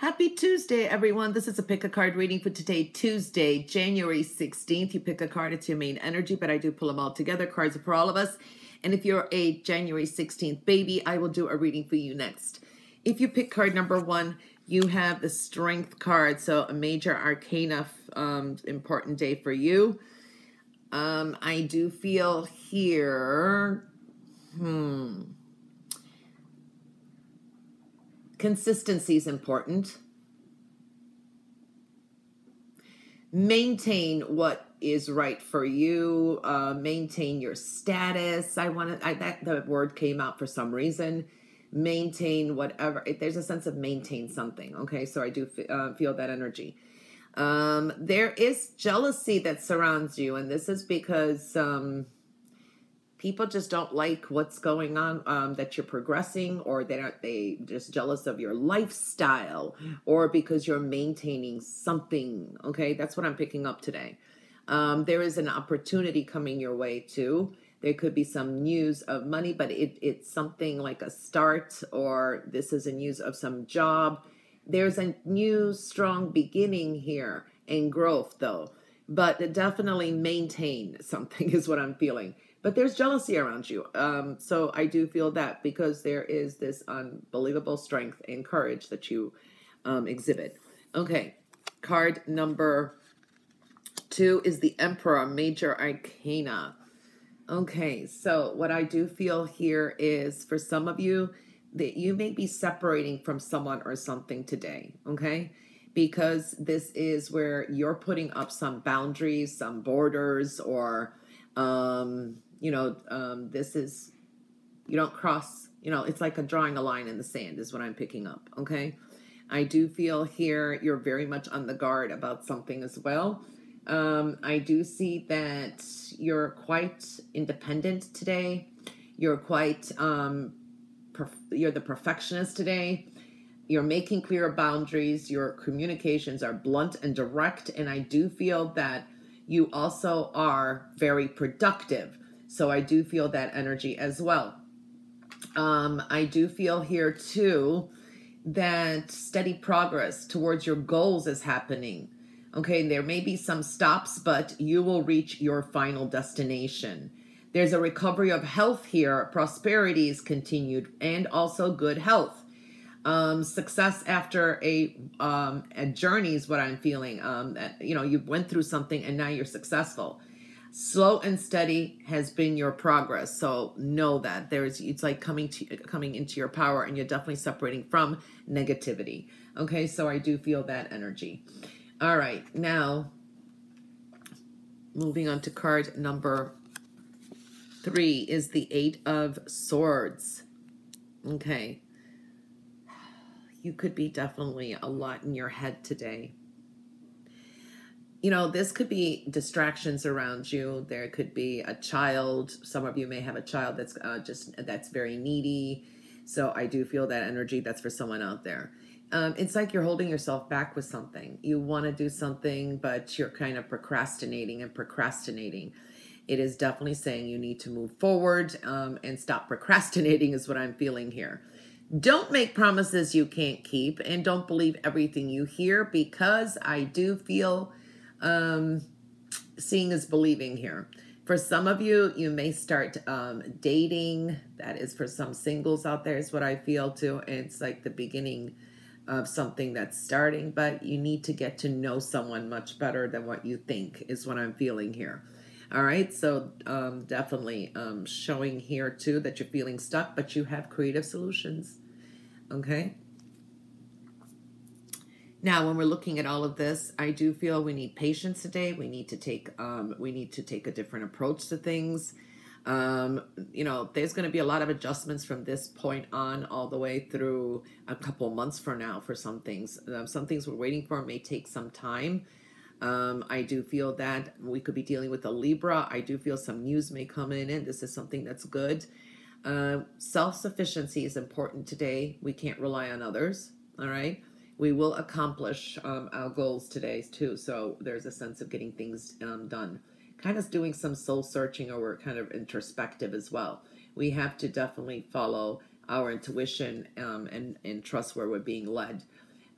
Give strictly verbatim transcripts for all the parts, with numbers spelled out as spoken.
Happy Tuesday, everyone. This is a pick a card reading for today, Tuesday, January sixteenth. You pick a card, it's your main energy, but I do pull them all together. Cards are for all of us. And if you're a January sixteenth baby, I will do a reading for you next. If you pick card number one, you have the Strength card. So a major arcana, um, important day for you. Um, I do feel here, hmm... consistency is important. Maintain what is right for you. Uh, maintain your status. I want to, I, that the word came out for some reason. Maintain whatever. If there's a sense of maintain something. Okay, so I do uh, feel that energy. Um, there is jealousy that surrounds you, and this is because um, people just don't like what's going on, um, that you're progressing, or they aren't, they just jealous of your lifestyle, or because you're maintaining something. Okay, that's what I'm picking up today. Um, there is an opportunity coming your way too. There could be some news of money, but it, it's something like a start, or this is a news of some job. There's a new strong beginning here and growth though, but definitely maintain something is what I'm feeling. But there's jealousy around you. Um, so I do feel that because there is this unbelievable strength and courage that you um, exhibit. Okay, card number two is the Emperor, major arcana. Okay, so what I do feel here is for some of you that you may be separating from someone or something today, okay? Because this is where you're putting up some boundaries, some borders, or... Um, you know, um, this is, you don't cross, you know, it's like a drawing a line in the sand is what I'm picking up. Okay. I do feel here you're very much on the guard about something as well. Um, I do see that you're quite independent today. You're quite, um, you're the perfectionist today. You're making clear boundaries. Your communications are blunt and direct. And I do feel that you also are very productive. So I do feel that energy as well. Um, I do feel here too that steady progress towards your goals is happening. Okay, there may be some stops, but you will reach your final destination. There's a recovery of health here. Prosperity is continued, and also good health. Um, success after a, um, a journey is what I'm feeling. Um, that, you know, you went through something and now you're successful. Slow and steady has been your progress. So know that there's, it's like coming to, coming into your power, and you're definitely separating from negativity. Okay. So I do feel that energy. All right. Now moving on to card number three is the Eight of Swords. Okay. You could be definitely a lot in your head today. You know, this could be distractions around you. There could be a child. Some of you may have a child that's uh, just, that's very needy. So I do feel that energy. That's for someone out there. Um, it's like you're holding yourself back with something. You want to do something, but you're kind of procrastinating and procrastinating. It is definitely saying you need to move forward um, and stop procrastinating is what I'm feeling here. Don't make promises you can't keep, and don't believe everything you hear, because I do feel um, seeing is believing here. For some of you, you may start um, dating. That is for some singles out there is what I feel too. And it's like the beginning of something that's starting, but you need to get to know someone much better than what you think is what I'm feeling here. All right, so um, definitely um, showing here too that you're feeling stuck, but you have creative solutions, okay? Now, when we're looking at all of this, I do feel we need patience today. We need to take um, we need to take a different approach to things. Um, you know, there's going to be a lot of adjustments from this point on, all the way through a couple months for now. For some things, um, some things we're waiting for may take some time. Um, I do feel that we could be dealing with a Libra. I do feel some news may come in, and this is something that's good. Uh, self-sufficiency is important today. We can't rely on others, all right? We will accomplish um, our goals today, too, so there's a sense of getting things um, done. Kind of doing some soul-searching, or we're kind of introspective as well. We have to definitely follow our intuition um, and, and trust where we're being led.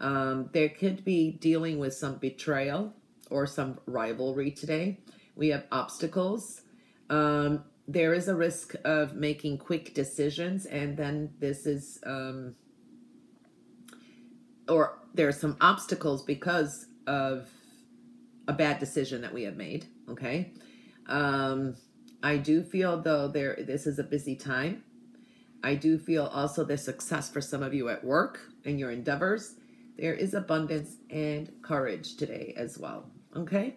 Um, there could be dealing with some betrayal or some rivalry today. We have obstacles. Um, there is a risk of making quick decisions, and then this is, um, or there are some obstacles because of a bad decision that we have made, okay? Um, I do feel, though, there this is a busy time. I do feel also there's success for some of you at work and your endeavors. There is abundance and courage today as well, okay?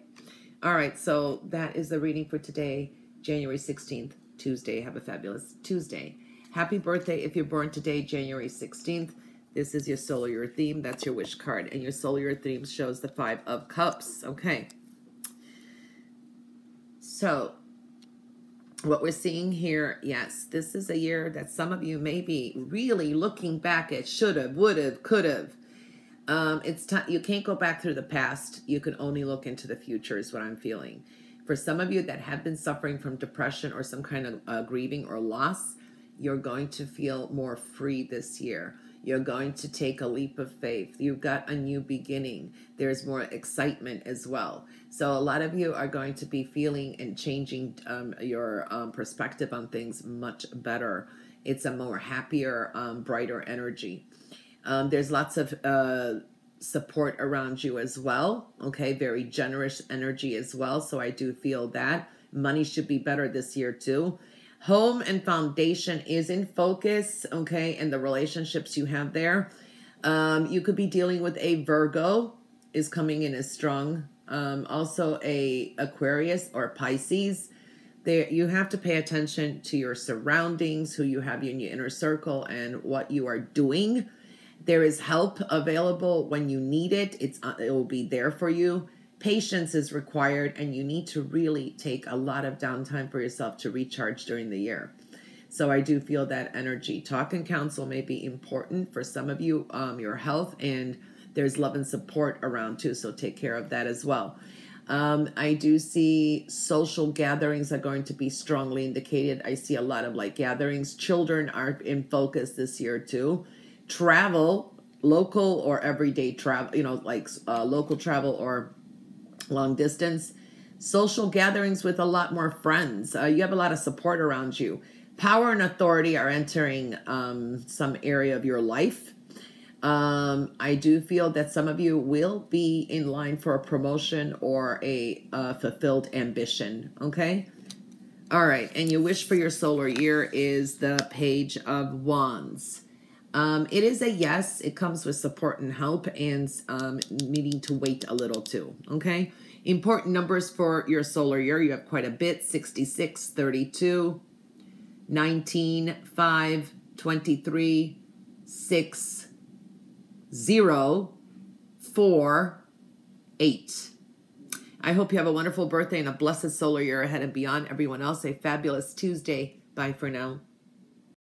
All right, so that is the reading for today, January sixteenth, Tuesday. Have a fabulous Tuesday. Happy birthday if you're born today, January sixteenth. This is your soul, your theme. That's your wish card. And your soul, your theme shows the Five of Cups, okay? So what we're seeing here, yes, this is a year that some of you may be really looking back at should have, would have, could have. Um, it's time. You can't go back through the past. You can only look into the future is what I'm feeling. For some of you that have been suffering from depression or some kind of uh, grieving or loss, you're going to feel more free this year. You're going to take a leap of faith. You've got a new beginning. There's more excitement as well. So a lot of you are going to be feeling and changing um, your um, perspective on things much better. It's a more happier, um, brighter energy. Um, there's lots of uh, support around you as well. Okay, very generous energy as well. So I do feel that. Money should be better this year too. Home and foundation is in focus. Okay, and the relationships you have there. Um, you could be dealing with a Virgo is coming in as strong. Um, also a Aquarius or Pisces. There, you have to pay attention to your surroundings, who you have in your inner circle, and what you are doing. There is help available when you need it. It's, it will be there for you. Patience is required, and you need to really take a lot of downtime for yourself to recharge during the year. So I do feel that energy. Talk and counsel may be important for some of you, um, your health, and there's love and support around too, so take care of that as well. Um, I do see social gatherings are going to be strongly indicated. I see a lot of like gatherings. Children are in focus this year too. Travel, local or everyday travel, you know, like uh, local travel or long distance. Social gatherings with a lot more friends. Uh, you have a lot of support around you. Power and authority are entering um, some area of your life. Um, I do feel that some of you will be in line for a promotion or a uh, fulfilled ambition, okay? All right, and your wish for your solar year is the Page of Wands. Um, it is a yes. It comes with support and help and um, needing to wait a little too, okay? Important numbers for your solar year. You have quite a bit, sixty-six, thirty-two, nineteen, five, twenty-three, six, zero, four, eight. I hope you have a wonderful birthday and a blessed solar year ahead and beyond. Everyone else, a fabulous Tuesday. Bye for now.